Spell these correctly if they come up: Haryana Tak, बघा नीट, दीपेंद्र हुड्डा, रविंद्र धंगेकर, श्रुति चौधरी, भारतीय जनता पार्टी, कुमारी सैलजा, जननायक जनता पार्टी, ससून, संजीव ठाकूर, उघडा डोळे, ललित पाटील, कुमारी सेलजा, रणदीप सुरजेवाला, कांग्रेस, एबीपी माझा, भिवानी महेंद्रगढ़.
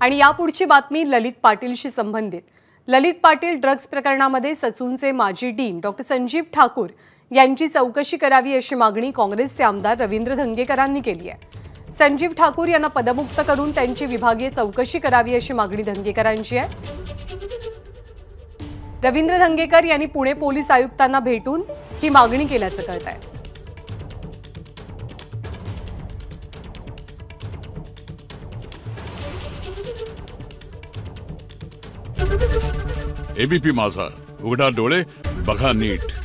आणि यापुढची बातमी ललित पाटीलशी संबंधित। ललित पाटील ड्रग्स प्रकरणामध्ये ससूनचे माजी डीन डॉ. संजीव ठाकूर यांची चौकशी करावी अशी मागणी काँग्रेसचे आमदार रविंद्र धंगेकरांनी केली आहे। संजीव ठाकूर यांना पदमुक्त करून त्यांची विभागीय चौकशी करावी अशी मागणी धंगेकरांची आहे। रविंद्र धंगेकर यांनी पुणे पोलीस आयुक्तांना भेटून ही मागणी केल्याचं कळतंय। एबीपी माझा, उघडा डोळे, बघा नीट।